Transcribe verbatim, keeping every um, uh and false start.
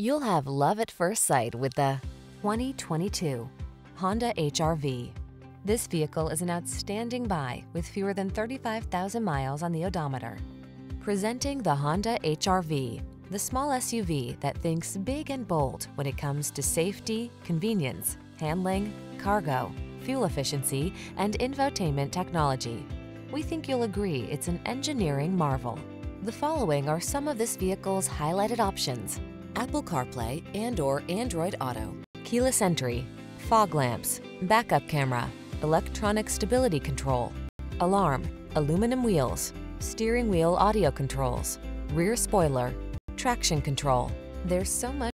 You'll have love at first sight with the twenty twenty-two Honda H R V. This vehicle is an outstanding buy with fewer than thirty-five thousand miles on the odometer. Presenting the Honda H R V, the small S U V that thinks big and bold when it comes to safety, convenience, handling, cargo, fuel efficiency, and infotainment technology. We think you'll agree it's an engineering marvel. The following are some of this vehicle's highlighted options: Apple CarPlay and or Android Auto, keyless entry, fog lamps, backup camera, electronic stability control, alarm, aluminum wheels, steering wheel audio controls, rear spoiler, traction control. There's so much